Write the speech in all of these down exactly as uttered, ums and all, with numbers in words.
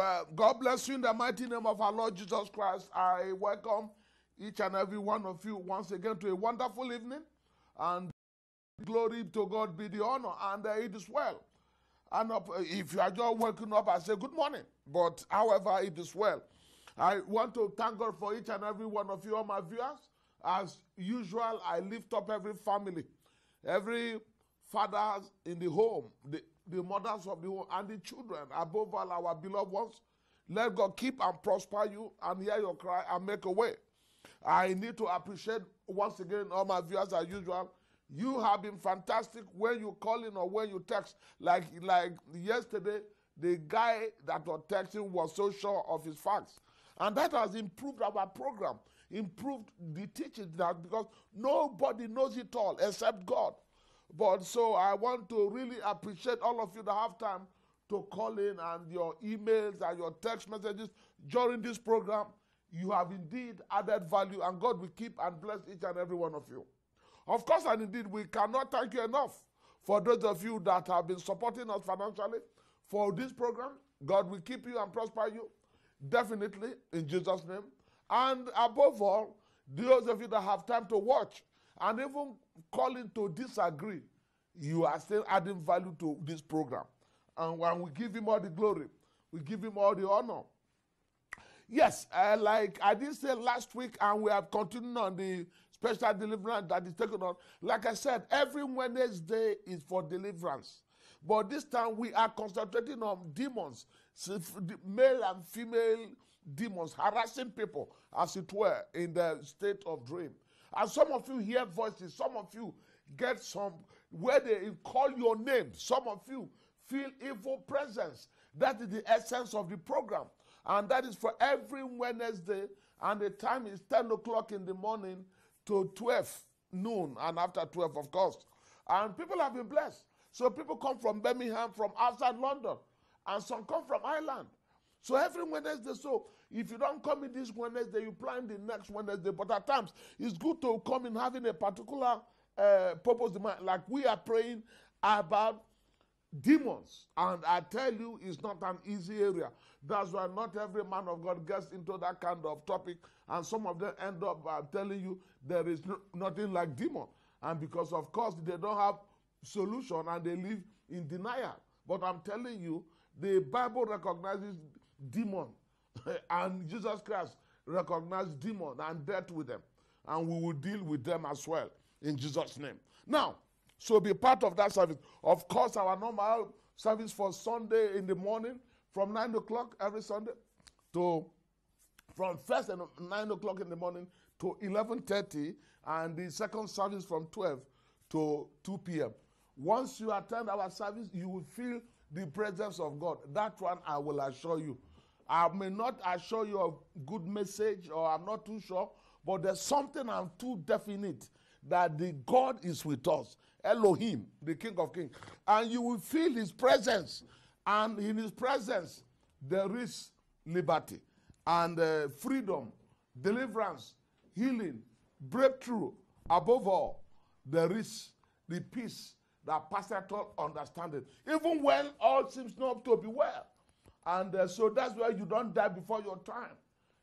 Well, God bless you in the mighty name of our Lord Jesus Christ. I welcome each and every one of you once again to a wonderful evening. And glory to God be the honor, and uh, it is well. And uh, if you are just waking up, I say good morning. But however, it is well. I want to thank God for each and every one of you, all my viewers. As usual, I lift up every family, every father in the home, the the mothers of the home, and the children, above all our beloved ones. Let God keep and prosper you and hear your cry and make a way. I need to appreciate once again all my viewers as usual. You have been fantastic when you call in or when you text. Like, like yesterday, the guy that was texting was so sure of his facts. And that has improved our program, improved the teaching, that because nobody knows it all except God. But so I want to really appreciate all of you that have time to call in, and your emails and your text messages during this program. You have indeed added value, and God will keep and bless each and every one of you. Of course, and indeed, we cannot thank you enough for those of you that have been supporting us financially for this program. God will keep you and prosper you, definitely, in Jesus' name. And above all, those of you that have time to watch and even calling to disagree, you are still adding value to this program. And when we give him all the glory, we give him all the honor. Yes, uh, like I did say last week, and we have continued on the special deliverance that is taken on. Like I said, every Wednesday is for deliverance. But this time we are concentrating on demons, male and female demons, harassing people, as it were, in the state of dream. And some of you hear voices, some of you get some, where they call your name, some of you feel evil presence. That is the essence of the program. And that is for every Wednesday, and the time is ten o'clock in the morning to twelve noon, and after twelve, of course. And people have been blessed. So people come from Birmingham, from outside London, and some come from Ireland. So every Wednesday, so if you don't come in this Wednesday, you plan the next Wednesday. But at times, it's good to come in having a particular uh, purpose in mind. Like we are praying about demons. And I tell you, it's not an easy area. That's why not every man of God gets into that kind of topic. And some of them end up uh, telling you there is no, nothing like demon. And because, of course, they don't have solution and they live in denial. But I'm telling you, the Bible recognizes demon, and Jesus Christ recognized demon and dealt with them, and we will deal with them as well in Jesus' name. Now, so be part of that service. Of course, our normal service for Sunday in the morning from nine o'clock every Sunday to from first and nine o'clock in the morning to eleven thirty, and the second service from twelve to two p.m. Once you attend our service, you will feel the presence of God. That one I will assure you. I may not assure you a good message, or I'm not too sure, but there's something I'm too definite, that the God is with us, Elohim, the King of Kings. And you will feel his presence, and in his presence, there is liberty, and uh, freedom, deliverance, healing, breakthrough. Above all, there is the peace that passes all understanding, even when all seems not to be well. And uh, so that's why you don't die before your time.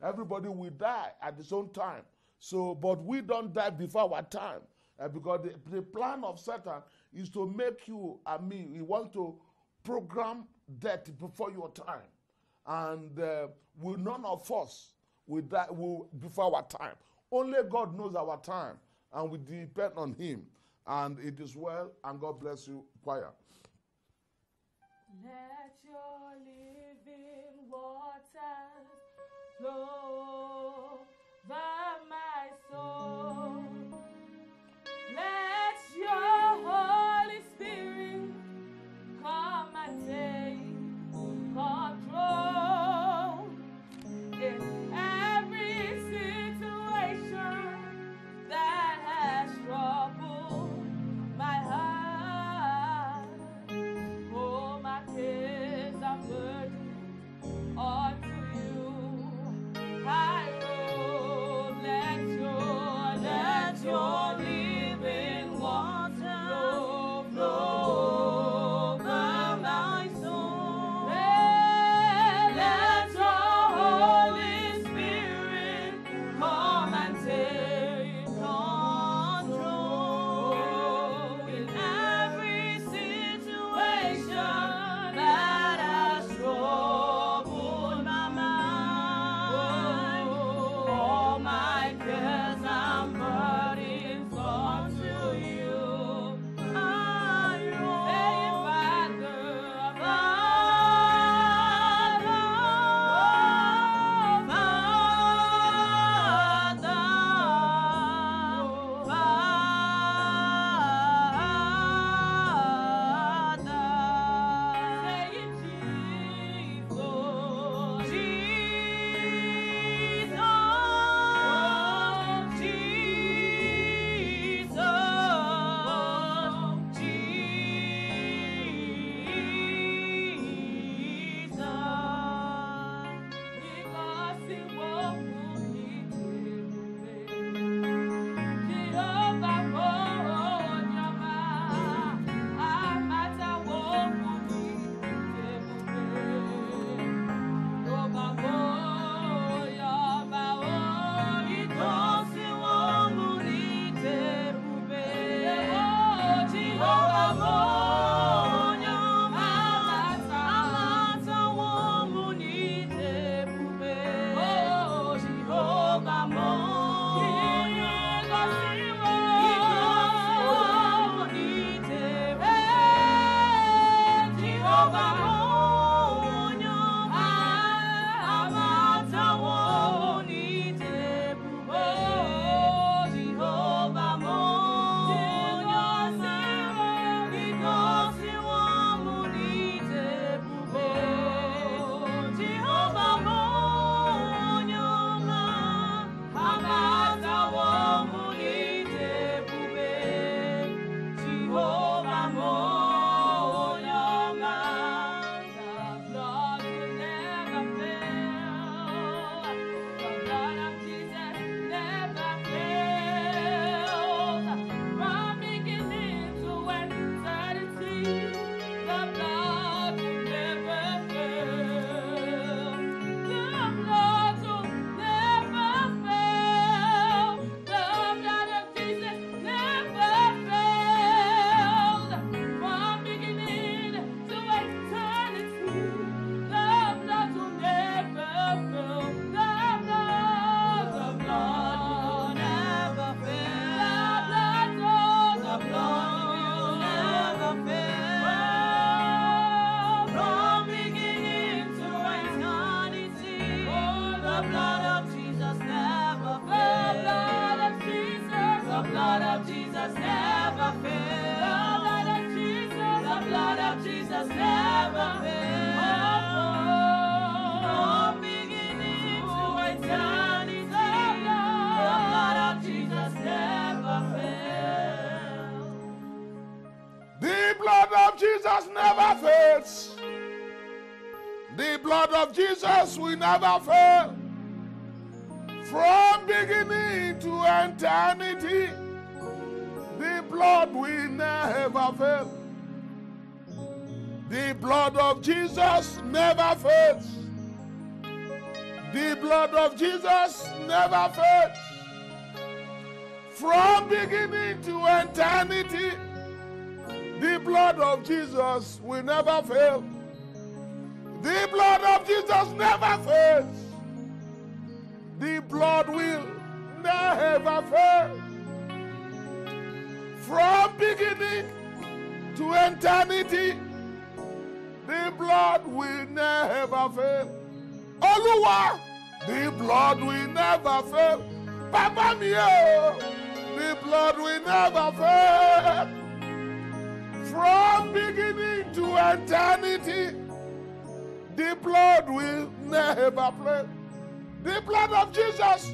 Everybody will die at his own time. So, but we don't die before our time. Uh, because the, the plan of Satan is to make you and me. He wants to program death before your time. And uh, we, none of us will die will, before our time. Only God knows our time. And we depend on him. And it is well. And God bless you, choir. Let your living waters flow over my soul. Let your Holy Spirit come and take control in every situation that has troubled my heart. Oh, my kids are burdened unto you. I know that you're that. Jesus never fails. The blood of Jesus will never fail. From beginning to eternity, the blood will never fail. The blood of Jesus never fails. The blood of Jesus never fails. From beginning to eternity, the blood of Jesus will never fail. The blood of Jesus never fails. The blood will never fail. From beginning to eternity, the blood will never fail. Oluwa, the blood will never fail. Papa mio, the blood will never fail. From beginning to eternity, the blood will never fail. The blood of Jesus,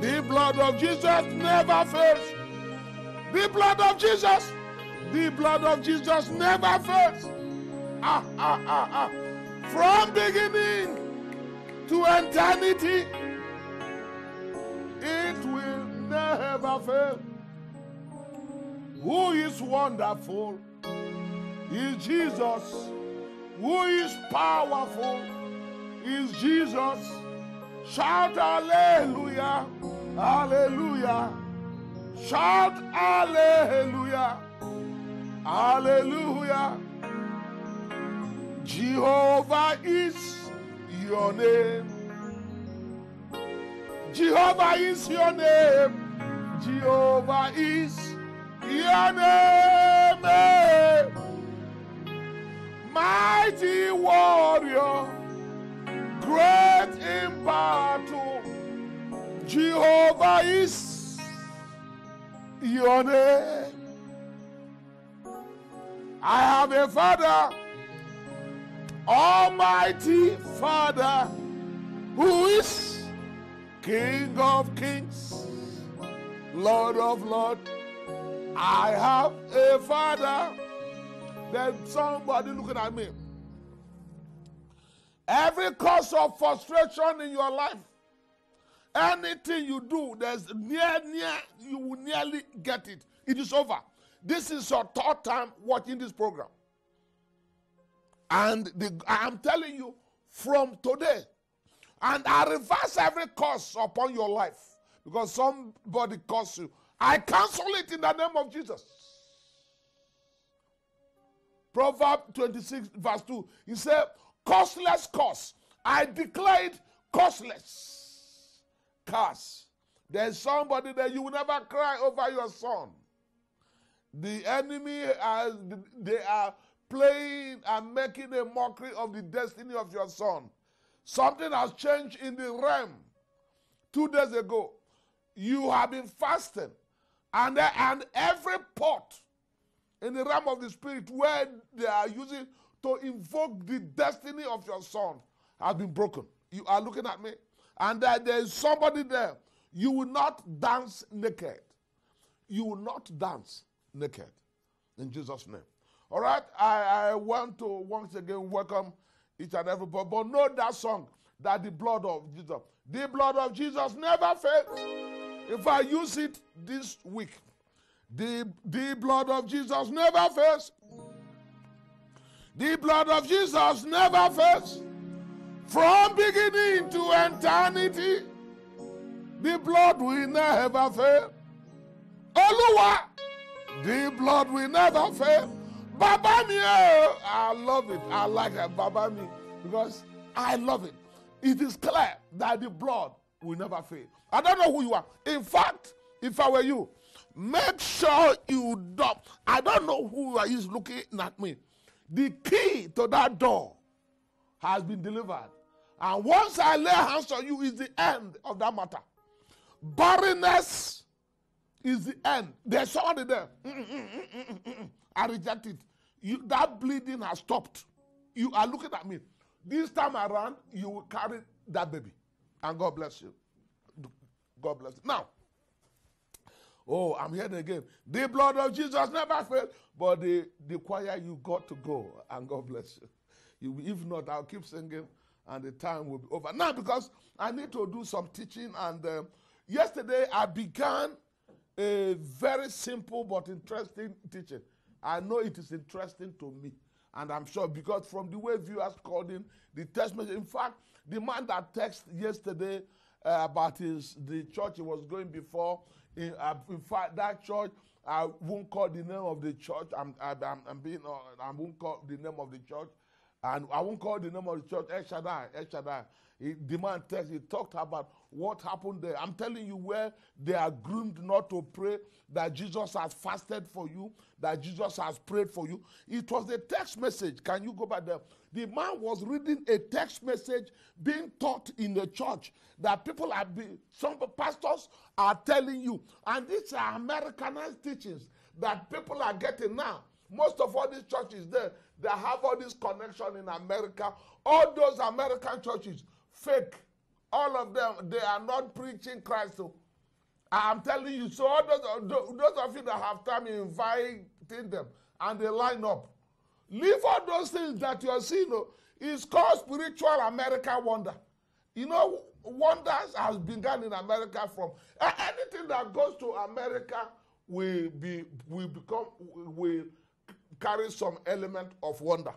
the blood of Jesus never fails. The blood of Jesus, the blood of Jesus never fails. Ah, ah, ah, ah. From beginning to eternity, it will never fail. Who is wonderful? Is Jesus, who is powerful, is Jesus. Shout hallelujah, hallelujah. Shout hallelujah, hallelujah. Jehovah is your name. Jehovah is your name. Jehovah is your name. Mighty warrior, great in battle, Jehovah is your name. I have a Father, Almighty Father, who is King of Kings, Lord of Lords. I have a Father. There's somebody looking at me. Every cause of frustration in your life, anything you do, there's near, near, you will nearly get it. It is over. This is your third time watching this program. And the, I'm telling you, from today, and I reverse every curse upon your life, because somebody cursed you. I cancel it in the name of Jesus. Proverbs twenty-six verse two, he said, curseless curse. I declared curseless curse. There's somebody that you will never cry over your son. The enemy, has, they are playing and making a mockery of the destiny of your son. Something has changed in the realm. Two days ago, you have been fasting, and, and every pot in the realm of the spirit, where they are using to invoke the destiny of your son, has been broken. You are looking at me, and that there is somebody there. You will not dance naked. You will not dance naked, in Jesus' name. All right, I, I want to once again welcome each and every person. But know that song, that the blood of Jesus, the blood of Jesus never fails. If I use it this week. The, the blood of Jesus never fails. The blood of Jesus never fails. From beginning to eternity, the blood will never fail. Oluwa, the blood will never fail. Baba mi, I love it. I like it, Baba mi, because I love it. It is clear that the blood will never fail. I don't know who you are. In fact, if I were you, make sure you don't. I don't know who is looking at me. The key to that door has been delivered. And once I lay hands on you, is the end of that matter. Barrenness is the end. There's somebody there. Mm -mm -mm I reject it. You, that bleeding has stopped. You are looking at me. This time around, you will carry that baby. And God bless you. God bless you. Now, oh, I'm hearing again. The blood of Jesus never failed. But the, the choir, you got to go. And God bless you. you. If not, I'll keep singing. And the time will be over. Now, because I need to do some teaching. And um, yesterday, I began a very simple but interesting teaching. I know it is interesting to me. And I'm sure, because from the way viewers called in, the text message, in fact, the man that texted yesterday uh, about his, the church he was going before, in, uh, in fact, that church, I won't call the name of the church. I'm, I, I'm, I'm being, uh, I won't call the name of the church. And I won't call the name of the church, El Shaddai, El Shaddai. He, the man text, he talked about what happened there. I'm telling you where they are groomed not to pray, that Jesus has fasted for you, that Jesus has prayed for you. It was a text message. Can you go back there? The man was reading a text message being taught in the church that people are being, some pastors are telling you. And these are Americanized teachings that people are getting now. Most of all these churches there, they have all this connection in America. All those American churches, fake. All of them, they are not preaching Christ. So I'm telling you, so all those, those of you that have time, inviting them, and they line up. Leave all those things that you're seeing. It's called spiritual America wonder. You know, wonders has begun in America from anything that goes to America will be, will become, will carry some element of wonder.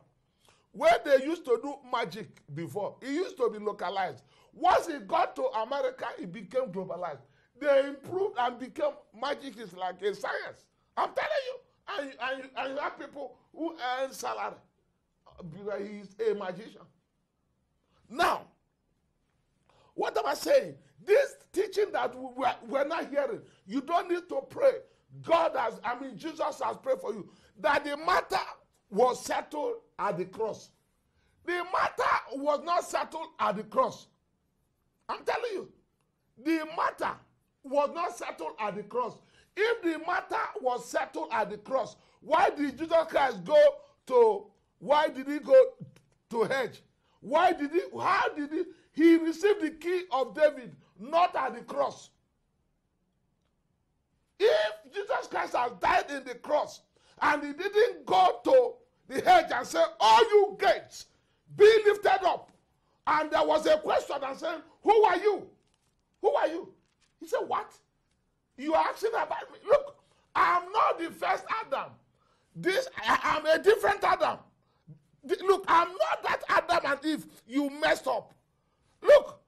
Where they used to do magic before, it used to be localized. Once it got to America, it became globalized. They improved and became magic is like a science. I'm telling you, and, and, and you have people who earn salary because he's a magician. Now, what am I saying? This teaching that we're, we're not hearing, you don't need to pray. God has, I mean, Jesus has prayed for you. That the matter was settled at the cross. The matter was not settled at the cross. I'm telling you, the matter was not settled at the cross. If the matter was settled at the cross, why did Jesus Christ go to, why did he go to hedge? Why did he, how did he, he received the key of David, not at the cross. If Jesus Christ has died in the cross, and he didn't go to the hedge and say, all you gates, be lifted up. And there was a question and saying, who are you? Who are you? He said, what? You are asking about me? Look, I'm not the first Adam. This, I, I'm a different Adam. The, look, I'm not that Adam and Eve. You messed up. Look,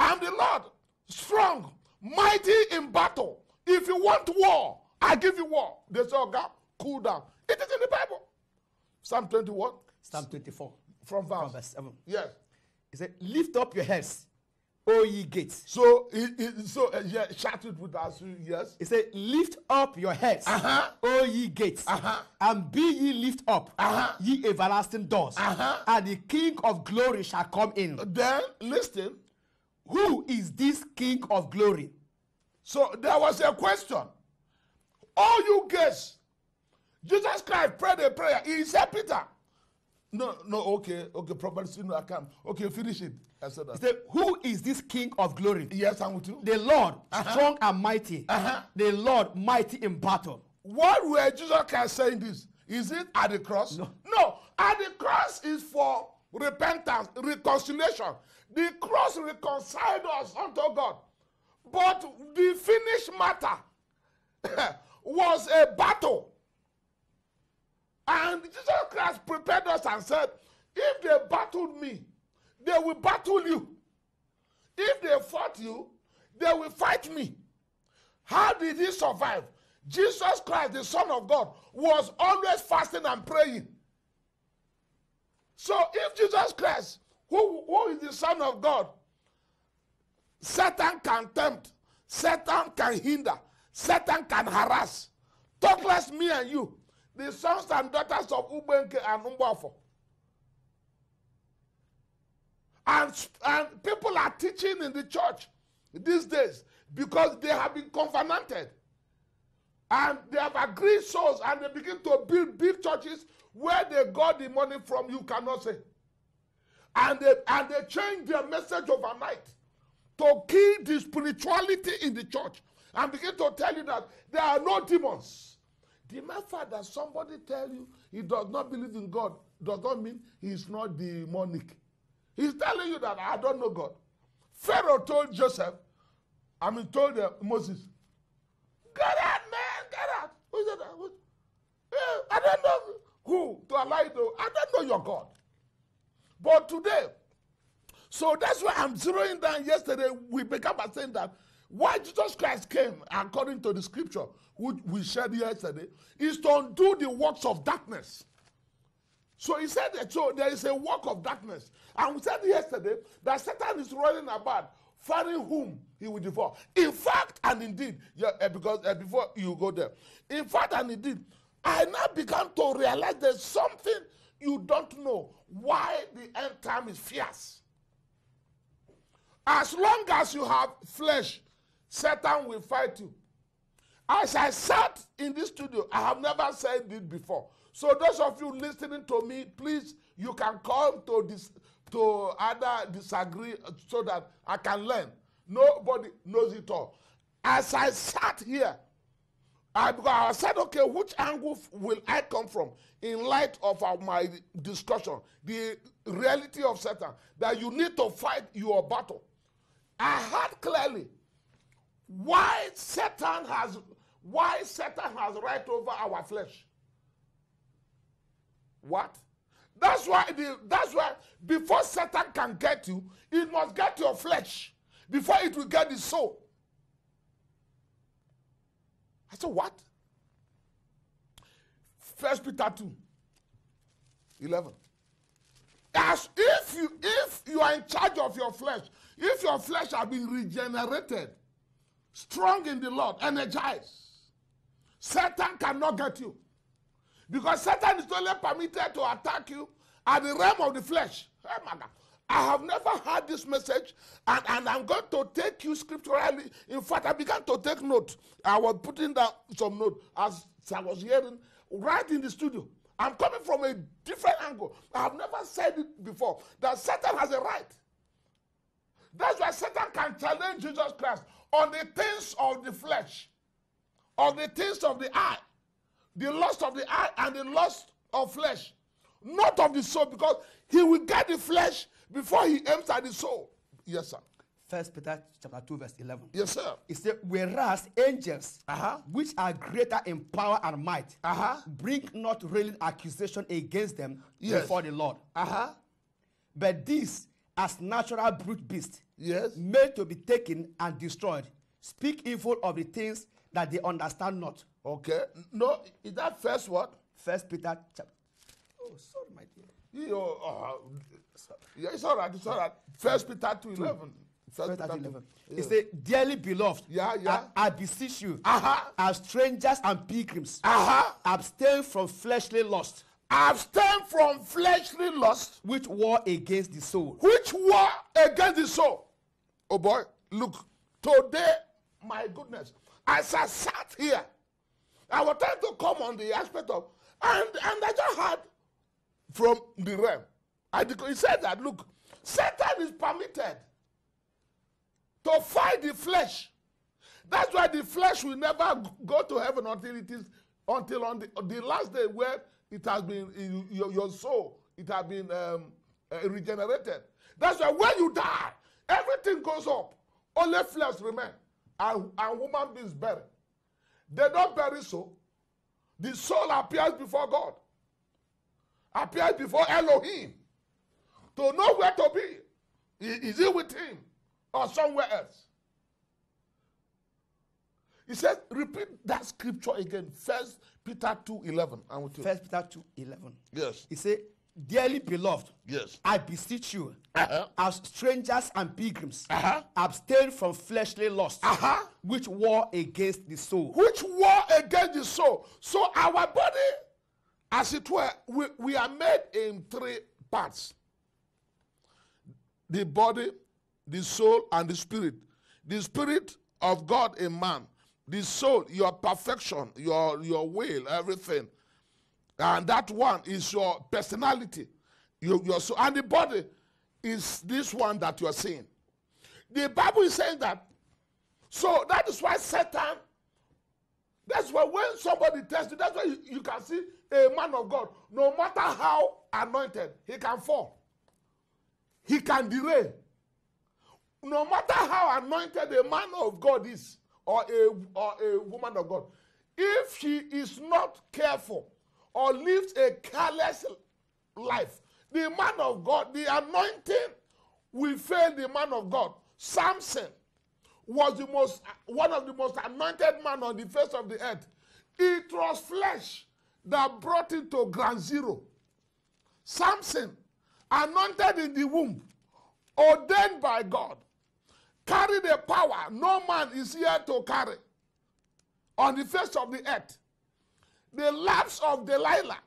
I'm the Lord, strong, mighty in battle. If you want war, I give you war. They say, oh God, cool down. It is in the Bible. Psalm twenty-one. Psalm twenty-four. From verse, from verse seven. Yes. He said, lift up your heads, O ye gates. So, he, he, so uh, yeah, shout it with us. Yes. He said, lift up your heads, uh-huh. O ye gates, uh-huh. and be ye lift up, uh-huh. ye everlasting doors, uh-huh. and the King of glory shall come in. Then, listen, who is this King of glory? So, there was a question. All you gates. Jesus Christ prayed a prayer. He said, Peter, no, no, okay, okay, properly, you know, I can't. Okay, finish it. I said that. He said, who is this King of glory? Yes, I'm with you. The Lord, uh-huh. strong and mighty. Uh-huh. The Lord, mighty in battle. What were Jesus Christ saying this? Is it at the cross? No. No, at the cross is for repentance, reconciliation. The cross reconciled us unto God. But the finished matter was a battle. And Jesus Christ prepared us and said, if they battled me, they will battle you. If they fought you, they will fight me. How did he survive? Jesus Christ, the Son of God, was always fasting and praying. So if Jesus Christ, who, who is the Son of God, Satan can tempt, Satan can hinder, Satan can harass. Talk less me and you. The sons and daughters of Ubenke and Umbafo. And, and people are teaching in the church these days because they have been covenanted. And they have agreed souls, and they begin to build big churches where they got the money from, you cannot say. And they, and they change their message overnight to kill the spirituality in the church and begin to tell you that there are no demons. The mere fact that somebody tells you he does not believe in God does not mean he's not demonic. He's telling you that I don't know God. Pharaoh told Joseph, I mean told uh, Moses, get out, man, get out. Who said that? I don't know who to allow you to. I don't know your God. But today, so that's why I'm zeroing down yesterday. We began by saying that why Jesus Christ came, according to the scripture, which we shared yesterday, is to undo the works of darkness. So he said that so there is a work of darkness. And we said yesterday that Satan is running about, finding whom he will devour. In fact and indeed, yeah, because uh, before you go there, in fact and indeed, I now began to realize there's something you don't know, why the end time is fierce. As long as you have flesh, Satan will fight you. As I sat in this studio, I have never said it before. So those of you listening to me, please, you can come to this, to either disagree so that I can learn. Nobody knows it all. As I sat here, I, I said, okay, which angle will I come from in light of our, my discussion? The reality of Satan, that you need to fight your battle. I heard clearly why Satan has, why Satan has right over our flesh. What? That's why, the, that's why before Satan can get you, it must get your flesh before it will get the soul. I said, what? First Peter two, eleven. As if you, if you are in charge of your flesh, if your flesh has been regenerated, strong in the Lord, energized, Satan cannot get you. Because Satan is only permitted to attack you at the realm of the flesh. Hey, my God. I have never heard this message, and, and I'm going to take you scripturally. In fact, I began to take note. I was putting down some note as I was hearing right in the studio. I'm coming from a different angle. I have never said it before, that Satan has a right. That's why Satan can challenge Jesus Christ on the things of the flesh, on the things of the eye, the lust of the eye and the lust of flesh, not of the soul, because he will get the flesh before he aims at the soul. Yes, sir. First Peter chapter two, verse eleven. Yes, sir. It says, whereas angels, uh-huh, which are greater in power and might, uh-huh, bring not railing accusation against them, yes, before the Lord. Uh-huh. But these, as natural brute beasts, yes, made to be taken and destroyed, speak evil of the things that they understand not. Okay. No, is that first what? First Peter chapter. Oh, sorry, my dear. You, uh, sorry. Yeah, it's all right. It's all right. First Peter two eleven. First Peter two eleven. It says, dearly beloved, yeah, yeah. I, I beseech you, uh-huh, as strangers and pilgrims, uh-huh, abstain from fleshly lust. Abstain from fleshly lust, which war against the soul. Which war against the soul. Oh boy, look, today, my goodness, as I sat here, I was trying to come on the aspect of, and, and I just heard from the realm. I he said that, look, Satan is permitted to fight the flesh. That's why the flesh will never go to heaven until it is, until on the, the last day where it has been, in your, your soul, it has been um, uh, regenerated. That's why when you die, everything goes up. Only flesh remains, and, and woman beings buried. They don't bury soul. The soul appears before God, appears before Elohim, to know where to be. Is it with him or somewhere else? He says, repeat that scripture again. First Peter two eleven. First Peter two eleven. Yes. He said, dearly beloved, yes, I beseech you, uh-huh, as strangers and pilgrims, uh-huh, abstain from fleshly lust, uh-huh, which war against the soul. Which war against the soul. So our body, as it were, we, we are made in three parts. The body, the soul, and the spirit. The spirit of God in man, The soul, your perfection, your, your will, everything. And that one is your personality. You, your soul. And the body is this one that you are seeing. The Bible is saying that. So that is why Satan, that's why when somebody tests you, that's why you, you can see a man of God, no matter how anointed, he can fall. He can delay. No matter how anointed a man of God is, or a, or a woman of God, if she is not careful or lives a careless life, the man of God, the anointing will fail the man of God. Samson was the most, one of the most anointed man on the face of the earth. It was flesh that brought him to ground zero. Samson, anointed in the womb, ordained by God, carry the power no man is here to carry on the face of the earth. The lapse of Delilah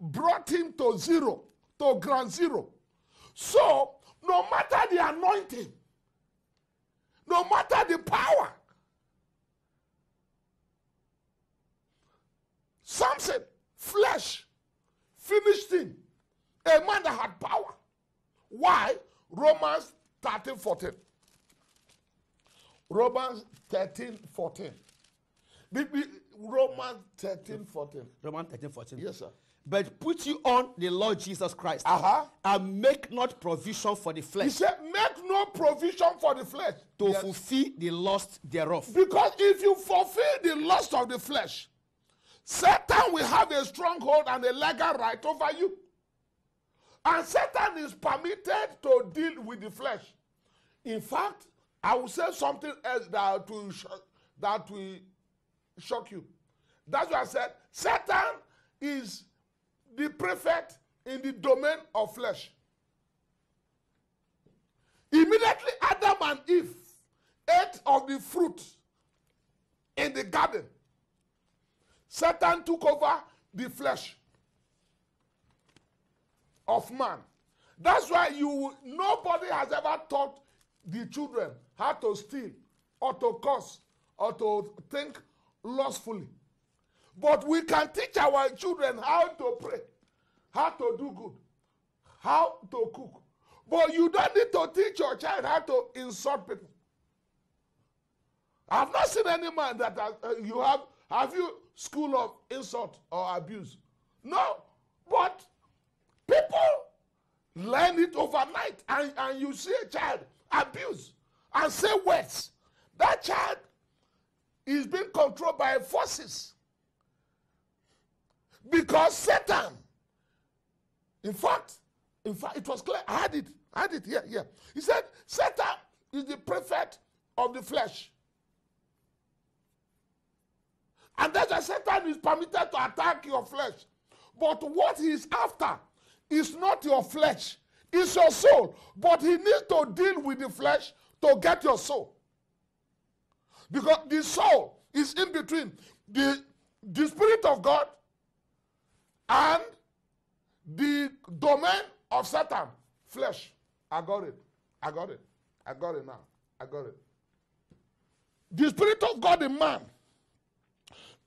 brought him to zero, to ground zero. So, no matter the anointing, no matter the power, Samson, flesh, finished him, a man that had power. Why? Romans thirteen fourteen. Romans thirteen fourteen. Romans thirteen fourteen. Romans thirteen fourteen. Yes, sir. But put you on the Lord Jesus Christ, uh-huh, and make not provision for the flesh. He said, make no provision for the flesh. To yes. fulfill the lust thereof. Because if you fulfill the lust of the flesh, Satan will have a stronghold and a legal right over you. And Satan is permitted to deal with the flesh. In fact, I will say something else that will, that will shock you. That's why I said Satan is the prefect in the domain of flesh. Immediately Adam and Eve ate of the fruit in the garden, Satan took over the flesh of man. That's why you nobody has ever taught the children how to steal or to curse or to think lustfully. But we can teach our children how to pray, how to do good, how to cook. But you don't need to teach your child how to insult people. I've not seen any man that has, uh, you have, have you school of insult or abuse? No, but people learn it overnight, and, and you see a child abuse and say words. That child is being controlled by forces. Because Satan, in fact, in fact, it was clear. I had it. I had it here, here. He said, Satan is the prefect of the flesh. And that's why Satan is permitted to attack your flesh. But what he is after is not your flesh. It's your soul. But he needs to deal with the flesh to get your soul. Because the soul is in between the, the Spirit of God and the domain of Satan, flesh. I got it. I got it. I got it now. I got it. The Spirit of God in man,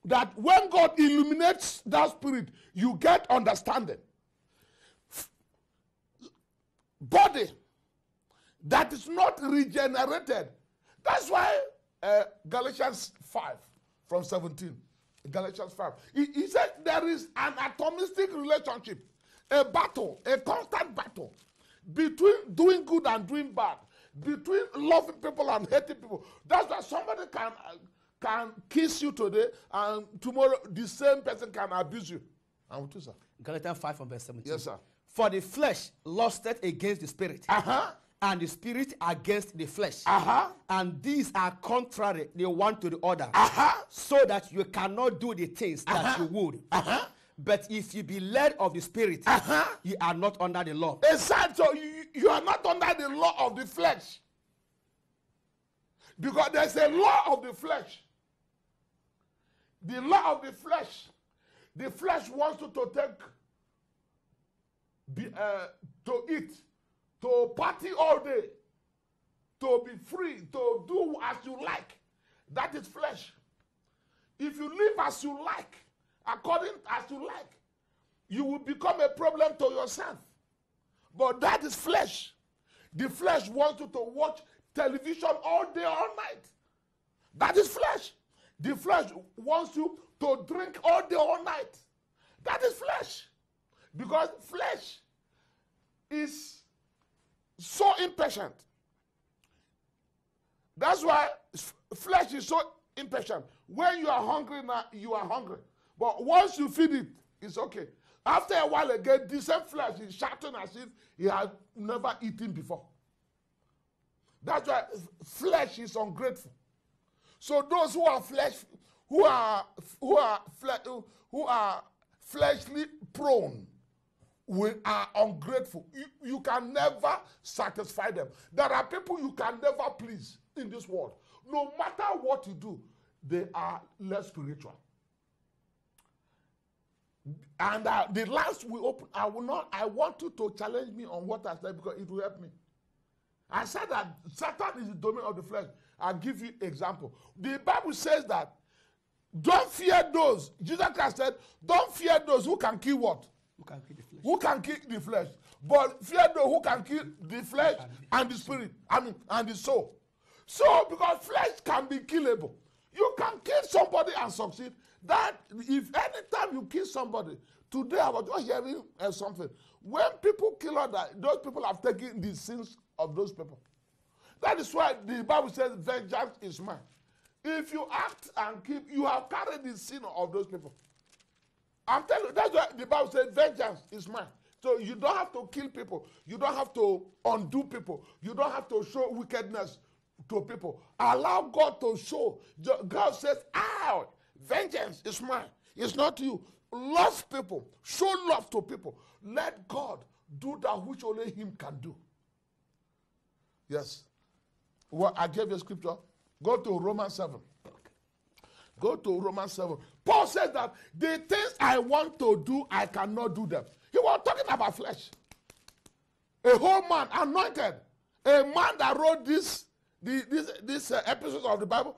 that when God illuminates that spirit, you get understanding. Body that is not regenerated. That's why uh, Galatians five from seventeen. Galatians five. He, he said there is an atomistic relationship, a battle, a constant battle between doing good and doing bad, between loving people and hating people. That's why somebody can, can kiss you today and tomorrow the same person can abuse you. And what is that? Galatians five from verse seventeen. Yes, sir. For the flesh lusteth against the spirit. Uh-huh. And the spirit against the flesh. Uh-huh. And these are contrary the one to the other. Uh-huh. So that you cannot do the things uh-huh. that you would. Uh-huh. But if you be led of the spirit, uh-huh. you are not under the law. Exactly. So you, you are not under the law of the flesh. Because there's a law of the flesh. The law of the flesh. The flesh wants you to take, uh, to eat, to party all day, to be free, to do as you like. That is flesh. If you live as you like, according as you like, you will become a problem to yourself. But that is flesh. The flesh wants you to watch television all day, all night. That is flesh. The flesh wants you to drink all day, all night. That is flesh. Because flesh is so impatient. That's why flesh is so impatient. When you are hungry now, you are hungry. But once you feed it, it's okay. After a while again, the same flesh is shouting as if he had never eaten before. That's why flesh is ungrateful. So those who are flesh, who are who are fle who are fleshly prone, we are ungrateful. You, you can never satisfy them. There are people you can never please in this world. No matter what you do, they are less spiritual. And uh, the last we open, I will not. I want you to challenge me on what I said because it will help me. I said that Satan is the domain of the flesh. I'll give you example. The Bible says that don't fear those. Jesus Christ said, "Don't fear those who can kill what? Who can kill the flesh? Who can kill the flesh? But fear those who can kill the flesh and the spirit. I mean, and the soul. So because flesh can be killable, you can kill somebody and succeed." That if any time you kill somebody, today I was just hearing uh, something. When people kill others, those people have taken the sins of those people. That is why the Bible says, vengeance is mine. If you act and keep, you have carried the sin of those people. I'm telling you, that's why the Bible says, vengeance is mine. So you don't have to kill people. You don't have to undo people. You don't have to show wickedness to people. Allow God to show. God says, ow. Vengeance is mine. It's not you. Love people. Show love to people. Let God do that which only Him can do. Yes. Well, I gave you scripture. Go to Romans seven. Go to Romans seven. Paul says that the things I want to do, I cannot do them. He was talking about flesh. A whole man, anointed. A man that wrote this, this, this, this uh, episode of the Bible.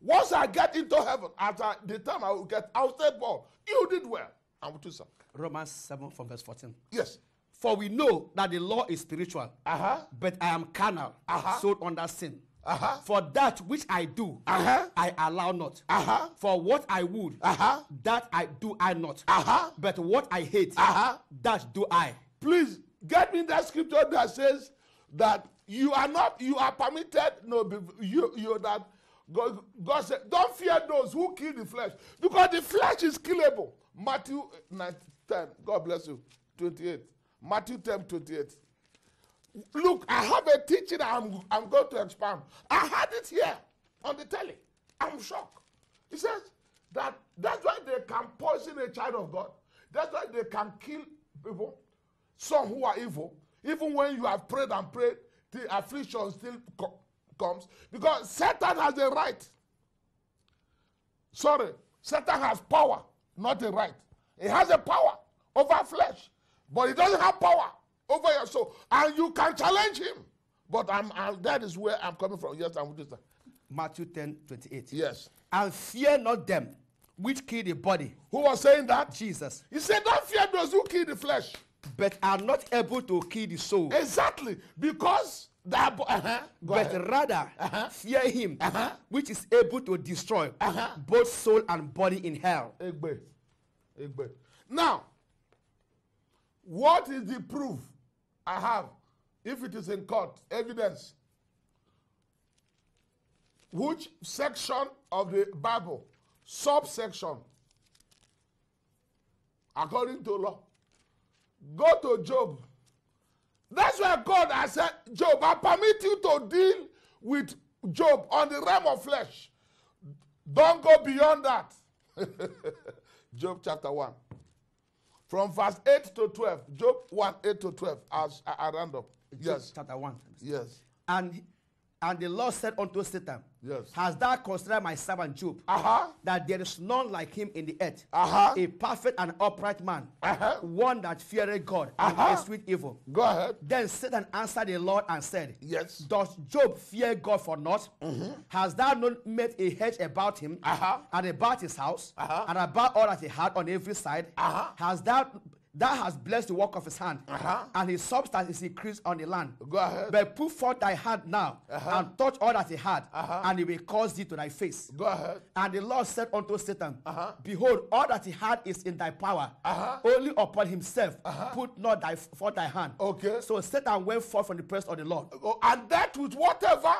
Once I get into heaven, after the time I will get outside Paul, you did well. And what do you say? Romans seven from verse fourteen. Yes. For we know that the law is spiritual, uh-huh. but I am carnal, uh-huh. sold under sin. Uh-huh. For that which I do, uh-huh. I allow not. Uh-huh. For what I would, uh-huh. that I do I not. Uh-huh. But what I hate, uh-huh. that do I. Please, get me that scripture that says that you are not, you are permitted, no, you, you that, God, God said, don't fear those who kill the flesh, because the flesh is killable. Matthew nine, ten, God bless you, twenty-eight. Matthew ten, twenty-eight. Look, I have a teaching I'm, I'm going to expound. I had it here on the telly. I'm shocked. He says that that's why they can poison a child of God. That's why they can kill people, some who are evil, even when you have prayed and prayed, the affliction still comes. comes because Satan has a right. Sorry, Satan has power, not a right. He has a power over flesh, but he doesn't have power over your soul. And you can challenge him. But I'm, I'm, that is where I'm coming from. Yes, I'm with this. Matthew ten, twenty-eight. Yes. And fear not them which kill the body. Who was saying that? Jesus. He said, don't fear those who kill the flesh, but are not able to kill the soul. Exactly. Because That, uh-huh. but ahead. rather uh-huh. fear him uh-huh. which is able to destroy uh-huh. both soul and body in hell. Egbe. Egbe. Now, what is the proof I have if it is in court? Evidence. Which section of the Bible? Subsection. According to law. Go to Job. That's why God has said, Job, I permit you to deal with Job on the realm of flesh. Don't go beyond that. Job chapter one. From verse eight to twelve. Job one, eight to twelve. As I round up. Yes. Job chapter one. Yes. And And the Lord said unto Satan, yes, has thou considered my servant Job, uh-huh, that there is none like him in the earth, uh-huh, a perfect and upright man, uh-huh, one that feareth God, uh-huh, and escheweth evil? Go ahead. Then Satan answered the Lord and said, yes, does Job fear God for naught? Mm-hmm. Has thou not made a hedge about him, uh-huh, and about his house, uh-huh, and about all that he had on every side? Uh-huh. Has thou... Thou hast blessed the work of his hand, uh-huh, and his substance is increased on the land. Go ahead. But put forth thy hand now, uh-huh, and touch all that he had, uh-huh, and he will cause thee to thy face. Go ahead. And the Lord said unto Satan, uh-huh, behold, all that he had is in thy power. Uh-huh. Only upon himself, uh-huh, put not thy, forth thy hand. Okay. So Satan went forth from the presence of the Lord. Oh, and that with whatever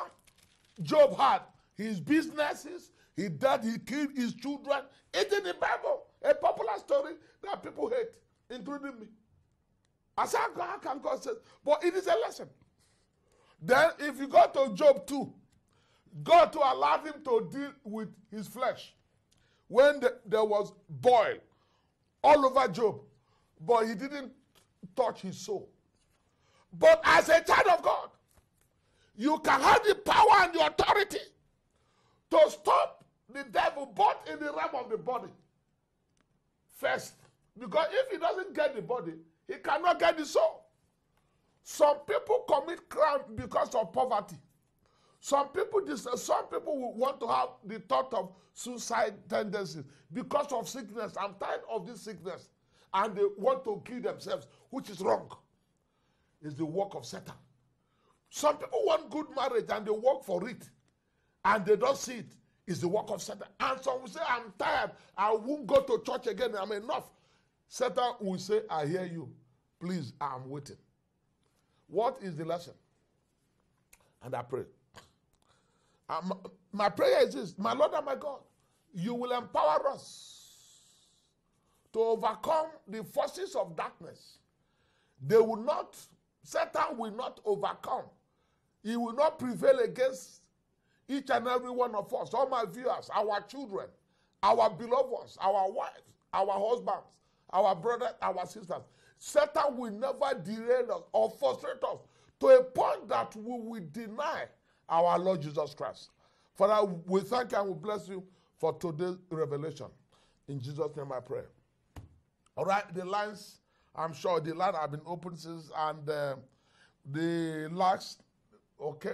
Job had, his businesses, he died, he killed his children. It's in the Bible, a popular story that people hate, including me. I said, how can God say? But it is a lesson. Then if you go to Job two, God to allow him to deal with his flesh. When the, there was boil all over Job, but he didn't touch his soul. But as a child of God, you can have the power and the authority to stop the devil, but in the realm of the body first. Because if he doesn't get the body, he cannot get the soul. Some people commit crime because of poverty. Some people, some people will want to have the thought of suicide tendencies because of sickness. I'm tired of this sickness. And they want to kill themselves, which is wrong. It's the work of Satan. Some people want good marriage and they work for it. And they don't see it. It's the work of Satan. And some will say, I'm tired. I won't go to church again. I'm enough. Satan will say, I hear you. Please, I'm waiting. What is the lesson? And I pray. Um, my prayer is this, my Lord and my God, you will empower us to overcome the forces of darkness. They will not, Satan will not overcome. He will not prevail against each and every one of us, all my viewers, our children, our beloved ones, our wives, our husbands, our brothers, our sisters. Satan will never derail us or frustrate us to a point that we will deny our Lord Jesus Christ. Father, we thank you and we bless you for today's revelation. In Jesus' name I pray. All right, the lines, I'm sure the line have been open since, and uh, the last, okay,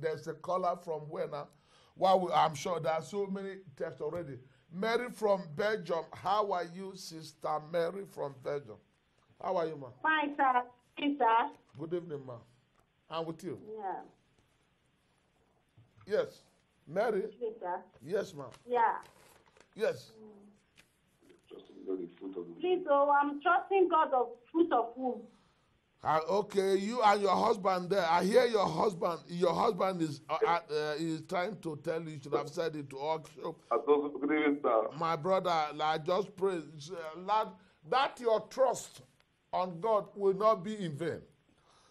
there's a caller from where now? Well, we, I'm sure there are so many texts already. Mary from Belgium. How are you, Sister Mary from Belgium? How are you, ma? Fine, sir. Hey, sir. Good evening, ma. I'm with you. Yeah. Yes. Mary? Hey, sir. Yes, ma'am. Yeah. Yes. Mm. Please, oh, I'm trusting God of fruit of womb. Uh, okay, you and your husband there. I hear your husband. Your husband is uh, uh, is trying to tell you. You should have said it to Oxford. My brother, I like, just pray uh, lad, that your trust on God will not be in vain.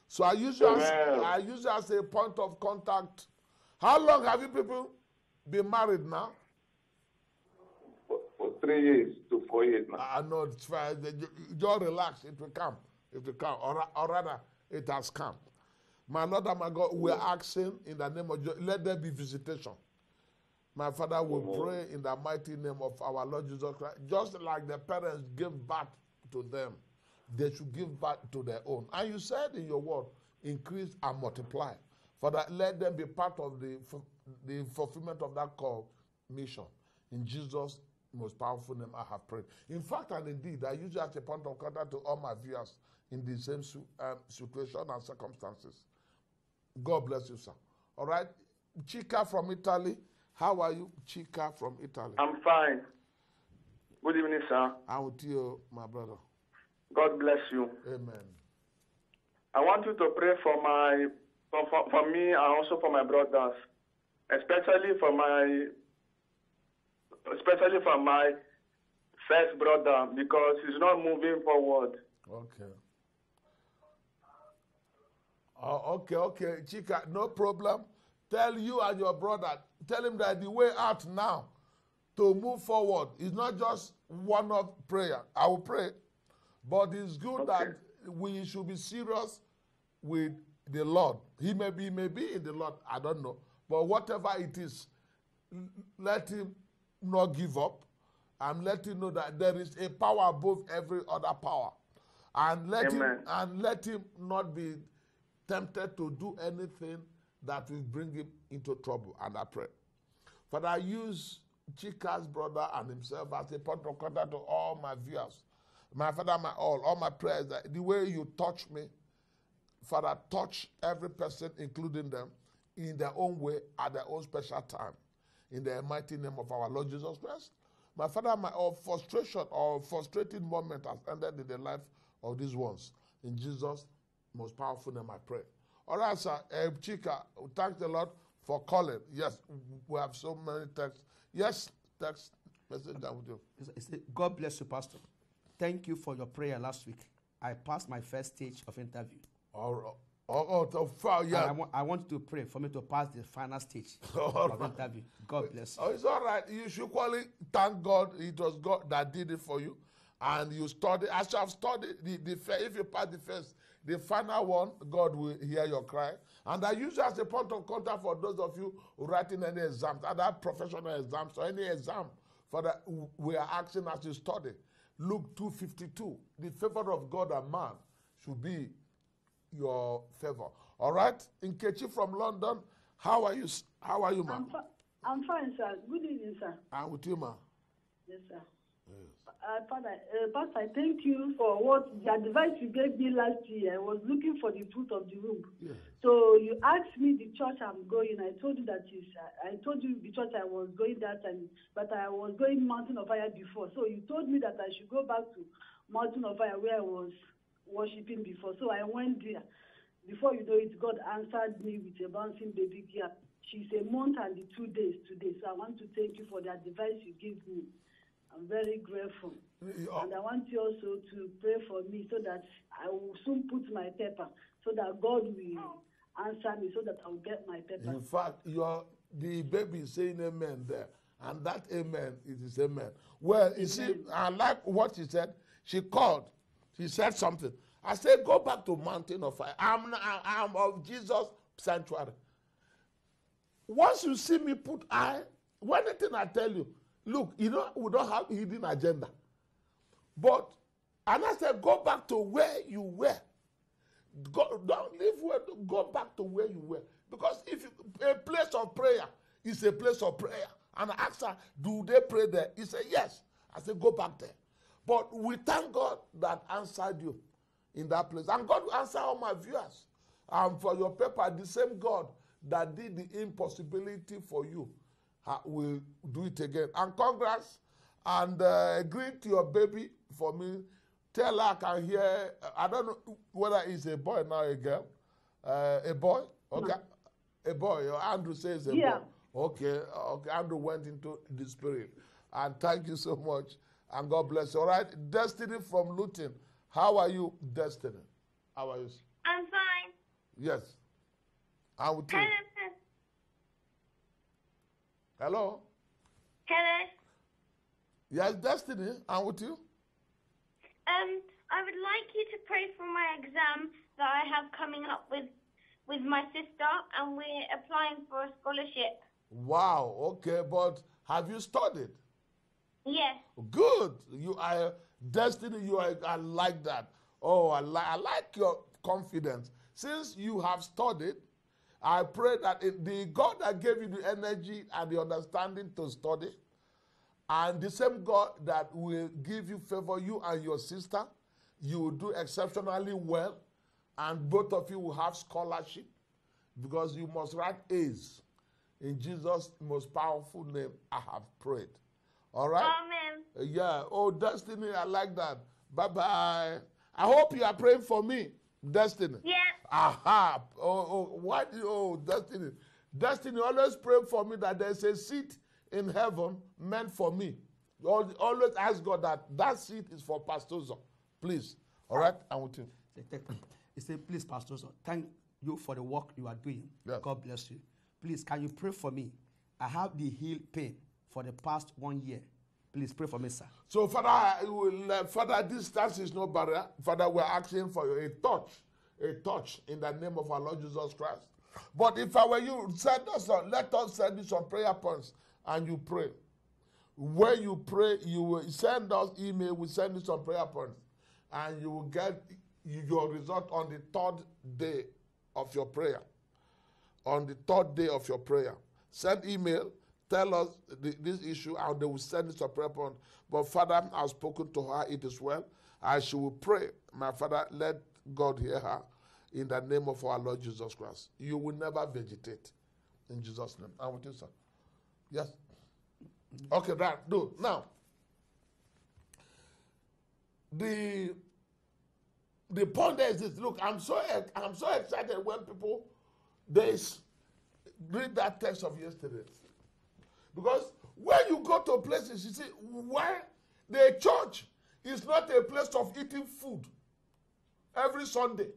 So I use you as, I use you as a point of contact. How long have you people been married now? For, for three years to four years now. I uh, know it's fine. Just relax. It will come. It will come, or, or rather, it has come. My Lord and my God, we are asking in the name of Jesus, let there be visitation. My Father, we pray in the mighty name of our Lord Jesus Christ. Just like the parents gave birth to them, they should give birth to their own. And you said in your word, increase and multiply. Father, let them be part of the, the fulfillment of that call mission. In Jesus' most powerful name I have prayed. In fact, and indeed, I use you as a point of contact to all my viewers in the same um, situation and circumstances. God bless you, sir. All right? Chica from Italy. How are you, Chica from Italy? I'm fine. Good evening, sir. I'm with you, my brother. God bless you. Amen. I want you to pray for my, for, for me and also for my brothers, especially for my especially for my first brother, because he's not moving forward. Okay. Oh, okay, okay. Chica, no problem. Tell you and your brother, tell him that the way out now to move forward is not just one of prayer. I will pray, but it's good okay. that we should be serious with the Lord. He may be, may be in the Lord, I don't know. But whatever it is, let him not give up, and let him know that there is a power above every other power. And let Amen. him and let him not be tempted to do anything that will bring him into trouble. And I pray. Father, use Chika's brother and himself as a point of contact to all my viewers. My Father, my all, all my prayers, that the way you touch me, Father, touch every person, including them, in their own way, at their own special time. In the mighty name of our Lord Jesus Christ. My Father, my all, frustration or frustrated moment has ended in the life of these ones. In Jesus' most powerful name, I pray. All right, sir. Uh, Chika, thank the Lord for calling. Yes, we have so many texts. Yes, text message that we do. God bless you, Pastor. Thank you for your prayer last week. I passed my first stage of interview. All right. Oh, oh, oh yeah. I, wa I want you to pray for me to pass the final stage all of right. interview. God bless you. Oh, it's all right. You should qualify. Thank God. It was God that did it for you. And you study. As you have studied, the, the, if you pass the first, the final one, God will hear your cry. And I use you as a point of contact for those of you who writing any exams, other professional exams or any exam. For that, we are asking as you study. Luke two fifty-two. The favor of God and man should be your favor. All right, Nkechi from London, how are you? How are you, ma'am? I'm, I'm fine, sir. Good evening, sir. I'm with you, ma'am. Yes, sir. Yes. Uh, Father, uh, Pastor, thank you for what the advice you gave me last year. I was looking for the truth of the room. Yes. So you asked me the church I'm going. I told you that is. I told you the church I was going that time, but I was going Mountain of Fire before. So you told me that I should go back to Mountain of Fire where I was worshiping before. So I went there. Before you know it, God answered me with a bouncing baby girl. She's a month and two days today. So I want to thank you for the advice you gave me. I'm very grateful. Yeah. And I want you also to pray for me so that I will soon put my paper, so that God will answer me, so that I'll get my paper. In fact, you're, the baby is saying amen there. And that amen, it is amen. Well, you see, I like what she said. She called. She said something. I said, go back to Mountain of Fire. I'm, I'm of Jesus' sanctuary. Once you see me put I, one thing I tell you, look, you know, we don't have hidden agenda. But, and I said, go back to where you were. Go, don't leave where, go back to where you were. Because if you, a place of prayer is a place of prayer. And I asked her, do they pray there? He said, yes. I said, go back there. But we thank God that answered you in that place. And God will answer all my viewers. And for your paper, the same God that did the impossibility for you uh, will do it again. And congrats. And uh, greet to your baby for me. Tell her I can hear. I don't know whether it's a boy now or a girl. Uh, a boy? Okay. No. A boy. Andrew says a yeah. boy. Okay. Okay. Andrew went into the spirit. And thank you so much. And God bless you. All right. Destiny from Luton. How are you, Destiny? How are you? I'm fine. Yes. How are you? Hello. Hello. Yes, Destiny. How are you? Um, I would like you to pray for my exam that I have coming up with with my sister, and we're applying for a scholarship. Wow. Okay, but have you studied? Yes. Good. You are Destiny. You are. I like that. Oh, I, li I like your confidence. Since you have studied, I pray that it, the God that gave you the energy and the understanding to study, and the same God that will give you favor, you and your sister, you will do exceptionally well, and both of you will have scholarship, because you must write A's. In Jesus' most powerful name, I have prayed. All right. Amen. Yeah. Oh, Destiny, I like that. Bye bye. I hope you are praying for me, Destiny. Yeah. Aha. Oh, oh what? Oh, Destiny. Destiny, always pray for me that there's a seat in heaven meant for me. Always ask God that that seat is for Pastor Uzor. Please. All right. I want to. He said, please, Pastor Uzor, thank you for the work you are doing. Yes. God bless you. Please, can you pray for me? I have the heel pain for the past one year. Please pray for me, sir. So, Father, I will, uh, Father, distance is no barrier. Father, we're asking for a touch a touch in the name of our Lord Jesus Christ. But if I were you, send us on, let us send you some prayer points and you pray. Where you pray, you will send us email, we send you some prayer points, and you will get your result on the third day of your prayer. On the third day of your prayer. Send email, tell us the, this issue, and they will send us a prayer point. But Father, I've spoken to her, it is well. And she will pray. My Father, let God hear her in the name of our Lord Jesus Christ. You will never vegetate in Jesus' name. I will do so. Yes? Okay, that, do. Now, the, the point is this. Look, I'm so, I'm so excited when people, they read that text of yesterday. Because when you go to places, you see, where the church is not a place of eating food every Sunday.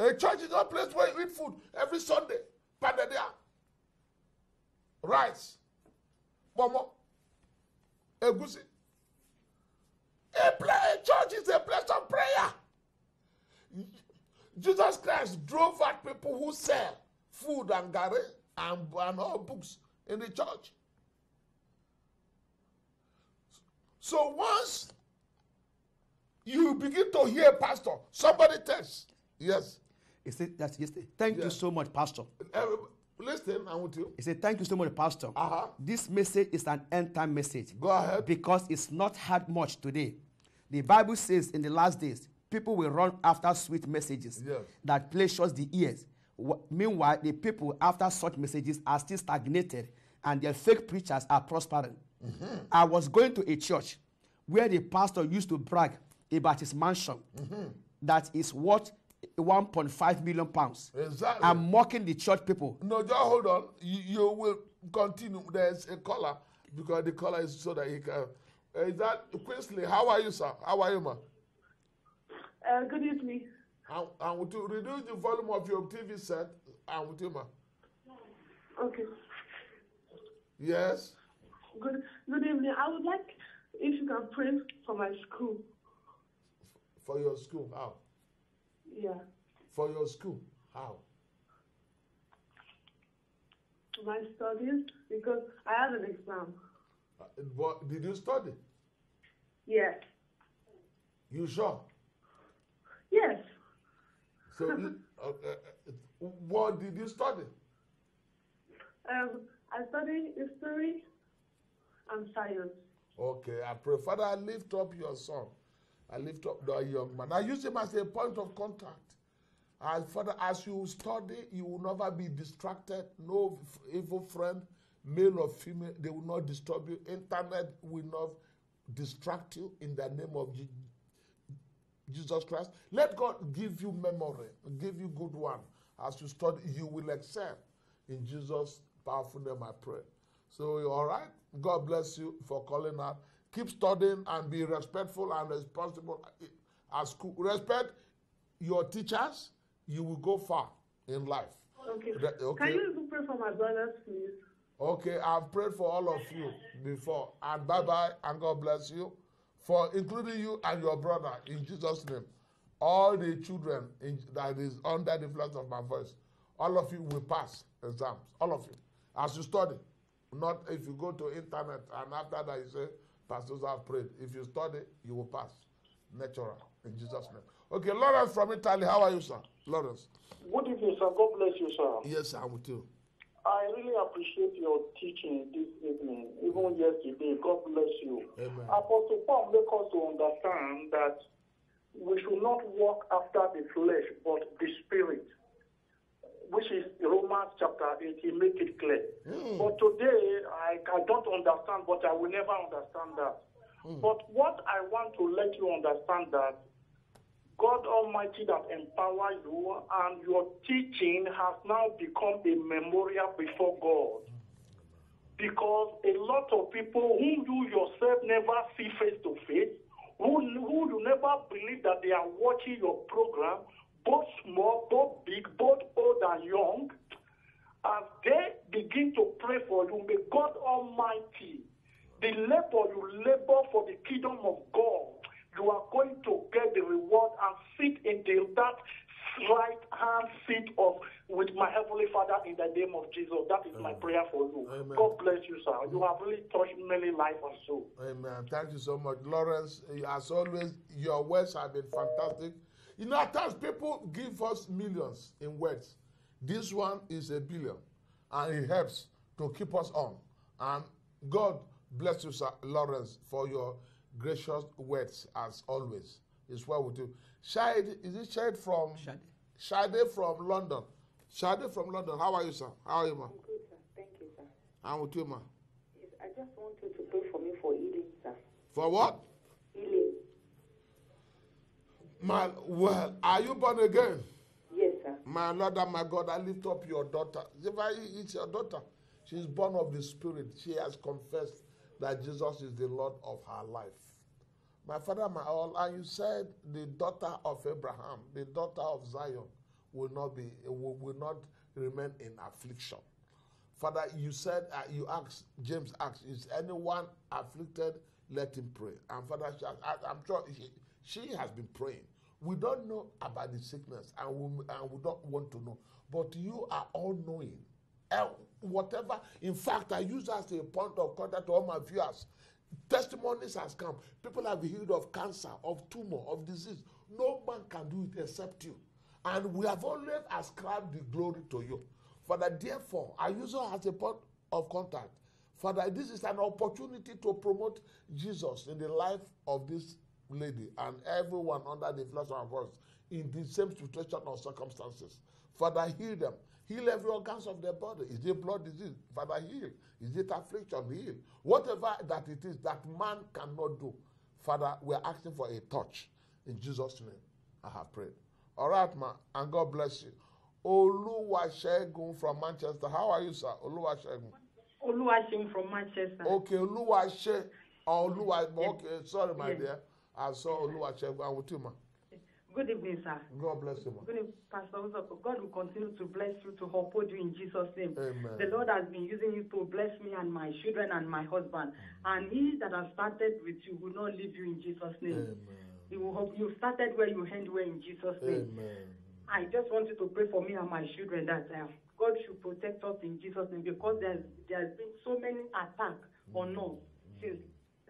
A church is not a place where you eat food every Sunday. Padadia, rice, momo, egusi. A, a church is a place of prayer. Jesus Christ drove out people who sell food and gare and, and all books in the church. So once you begin to hear, Pastor, somebody tells, yes. He said, that's yesterday. Thank yes. you so much, Pastor. Uh, listen, I want you. He said, thank you so much, Pastor. Uh-huh. This message is an end-time message. Go ahead. Because it's not had much today. The Bible says in the last days, people will run after sweet messages yes. that pleasures the ears. W meanwhile, the people after such messages are still stagnated and their fake preachers are prospering. Mm-hmm. I was going to a church where the pastor used to brag about his mansion mm-hmm. that is worth one point five million pounds. Exactly. I'm mocking the church people. No, just hold on. You, you will continue. There's a caller because the caller is so that he can. Uh, is that Quinsley? How are you, sir? How are you, ma? Uh, good evening. I, I want to reduce the volume of your T V set. I want you, ma. Okay. Yes. Good. Good evening. I would like if you can pray for my school. For your school, how? Yeah. For your school, how? My studies, because I have an exam. Uh, what did you study? Yes. You sure? Yes. So, uh, uh, what did you study? Um, I studied history and science. Okay, I pray, Father, I lift up your son. I lift up the young man. I use him as a point of contact. And Father, as you study, you will never be distracted. No evil friend, male or female, they will not disturb you. Internet will not distract you in the name of Jesus Christ. Let God give you memory, give you good one. As you study, you will excel. In Jesus' powerful name, I pray. So, all right? God bless you for calling out. Keep studying and be respectful and responsible at school. Respect your teachers. You will go far in life. Okay. Re okay. Can you pray for my brothers, please? Okay, I've prayed for all of you before. And bye-bye, and God bless you, for including you and your brother, in Jesus' name. All the children in, that is under the influence of my voice, all of you will pass exams, all of you, as you study. Not if you go to internet and after that you say, pastors have prayed. If you study, you will pass. Natural. In Jesus' name. Okay, Lawrence from Italy. How are you, sir? Lawrence. Good evening, sir. God bless you, sir. Yes, sir. I'm with you. I really appreciate your teaching this evening, even yesterday. God bless you. Amen. Apostle Paul makes us to understand that we should not walk after the flesh, but the spirit, which is Romans chapter eight, he make it clear. Mm. But today, I, I don't understand, but I will never understand that. Mm. But what I want to let you understand that God Almighty that empower you and your teaching has now become a memorial before God. Because a lot of people whom you yourself never see face to face, who, who you never believe that they are watching your program, both small, both big, both old and young, as they begin to pray for you, may God Almighty, the labor you labor for the kingdom of God, you are going to get the reward and sit in the, that right hand seat of with my Heavenly Father in the name of Jesus. That is Amen. My prayer for you. Amen. God bless you, sir. You have really touched many lives and souls. Amen. Thank you so much, Lawrence. As always, your words have been fantastic. You know, at times people give us millions in words. This one is a billion, and it helps to keep us on. And God bless you, Sir Lawrence, for your gracious words as always. It's well with you. Shade, is it Shade from Shade? Shade from London. Shade from London. How are you, sir? How are you, ma? I'm good, sir. Thank you, sir. How are you, ma? Yes, I just want you to pray for me for healing, sir. For what? Healing. My well, are you born again? Yes, sir. My Lord and my God, I lift up your daughter. It's your daughter. She's born of the Spirit. She has confessed that Jesus is the Lord of her life. My Father, my all, and you said the daughter of Abraham, the daughter of Zion, will not be, will, will not remain in affliction. Father, you said, uh, you asked, James asked, is anyone afflicted? Let him pray. And Father, she has, I, I'm sure she, she has been praying. We don't know about the sickness, and we, and we don't want to know. But you are all-knowing. Whatever. In fact, I use that as a point of contact to all my viewers. Testimonies has come. People have healed of cancer, of tumor, of disease. No man can do it except you. And we have always ascribed the glory to you. Father, therefore, I use her as a point of contact. Father, this is an opportunity to promote Jesus in the life of this lady and everyone under the influence of us in the same situation or circumstances. Father, heal them. Heal every organ of their body. Is it blood disease? Father, heal. Is it affliction? Heal. Whatever that it is that man cannot do, Father, we are asking for a touch. In Jesus' name, I have prayed. All right, man, and God bless you. Oluwasegun from Manchester. How are you, sir? Oluwasegun. Oluwasegun from Manchester. Okay, Oluwasegun. Oluwasegun. Okay, sorry, my yes. dear. I saw Oluwasegun. I'm with you, man. Good evening, sir. God bless you, man. Good evening, Pastor Uzor. God will continue to bless you, to uphold you in Jesus' name. Amen. The Lord has been using you to bless me and my children and my husband. And he that has started with you will not leave you in Jesus' name. Amen. He will hope you started where you end where in Jesus' name. Amen. I just want you to pray for me and my children that uh, God should protect us in Jesus' name, because there's, there's been so many attacks mm. on us since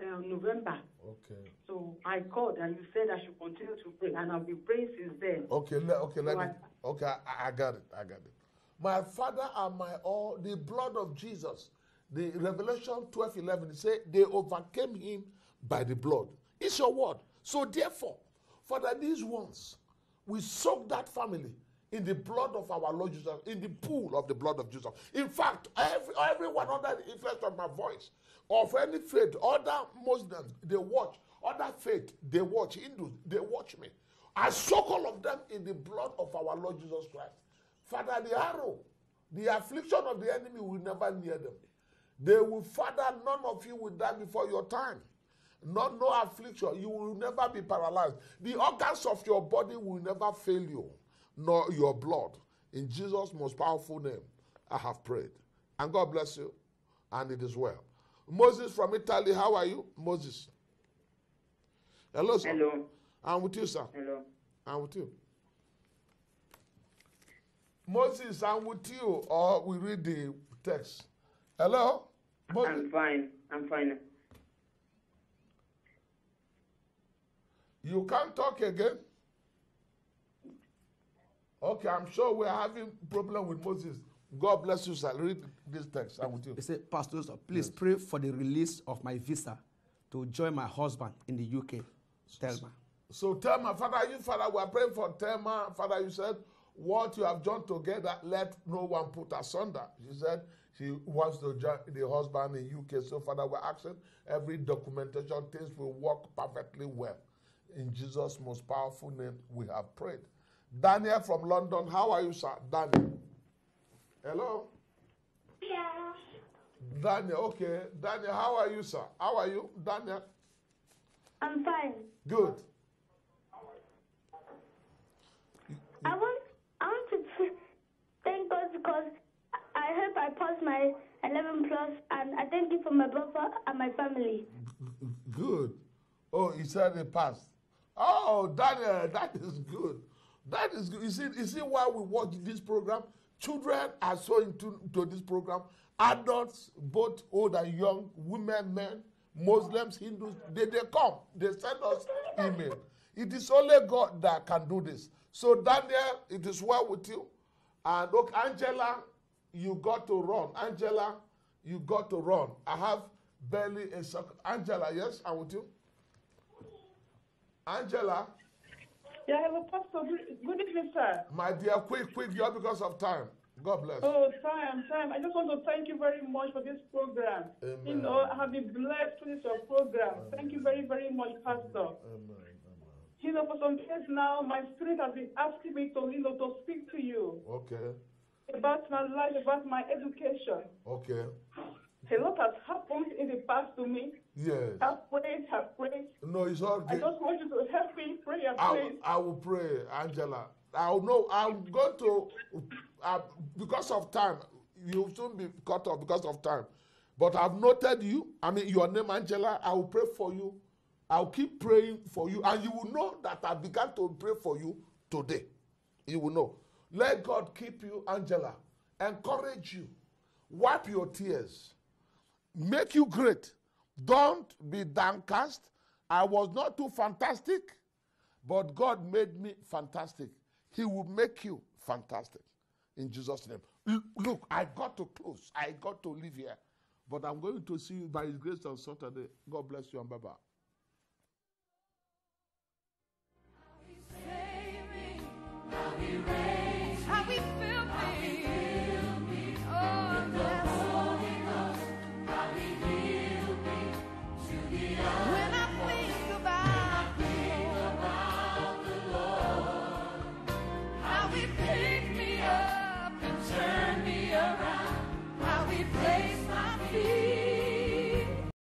Uh, November. Okay. So I called and you said I should continue to pray, and I've been praying since then. Okay, le okay, so let I, me, okay, I, I got it, I got it. My Father and my all, the blood of Jesus, the Revelation twelve eleven, say they overcame him by the blood. It's your word. So therefore, Father, these ones, we soak that family in the blood of our Lord Jesus, in the pool of the blood of Jesus. In fact, every, everyone under the influence of my voice, of any faith, other Muslims, they watch. Other faith, they watch. Hindus, they watch me. I soak all of them in the blood of our Lord Jesus Christ. Father, the arrow, the affliction of the enemy will never near them. They will, Father, none of you will die before your time. No, no affliction. You will never be paralyzed. The organs of your body will never fail you, nor your blood. In Jesus' most powerful name, I have prayed. And God bless you, and it is well. Moses from Italy, how are you? Moses. Hello, sir. Hello. I'm with you, sir. Hello. I'm with you. Moses, I'm with you, or we read the text. Hello? Moses. I'm fine. I'm fine. You can't talk again? Okay, I'm sure we're having problem with Moses. God bless you, sir. Read this text. I'm with you. He said, Pastor, please yes. pray for the release of my visa to join my husband in the U K, Thelma. So, so Thelma, Father, you, Father, we are praying for Thelma. Father, you said, what you have joined together, let no one put asunder. She said she wants to join the husband in U K. So, Father, we're asking every documentation, things will work perfectly well. In Jesus' most powerful name, we have prayed. Daniel from London, how are you, sir? Daniel. Hello? Yeah. Daniel, okay. Daniel, how are you, sir? How are you, Daniel? I'm fine. Good. I want, I want to thank God because I hope I passed my eleven plus, and I thank you for my brother and my family. Good. Oh, he said he passed. Oh, that, uh, that is good. That is good. You see, you see why we watch this program? Children are so into, into this program. Adults, both old and young, women, men, Muslims, Hindus, they, they come. They send us email. It is only God that can do this. So, Daniel, it is well with you. And look, Angela, you got to run. Angela, you got to run. I have barely a second. Angela, yes, I'm with you. Angela. Yeah, hello, Pastor. Good evening, sir. My dear, quick, quick, you're because of time. God bless. Oh, time, time. I just want to thank you very much for this program. Amen. You know, I have been blessed through this program. Amen. Thank you very, very much, Pastor. Amen. Amen. You know, for some years now, my spirit has been asking me to, you know, to speak to you. Okay. About my life, about my education. Okay. A lot has happened in the past to me. Yes. Have prayed, have prayed. No, it's all good. I just want you to help me in prayer, please. I will pray, Angela. I'll know. I'm going to, uh, because of time, you'll soon be cut off because of time. But I've noted you. I mean, your name, Angela. I will pray for you. I'll keep praying for you. And you will know that I began to pray for you today. You will know. Let God keep you, Angela. Encourage you. Wipe your tears. Make you great. Don't be downcast. I was not too fantastic, but God made me fantastic. He will make you fantastic. In Jesus' name. Look, I got to close. I got to leave here. But I'm going to see you by His grace on Saturday. God bless you and bye-bye. How He saved me, how He raised me.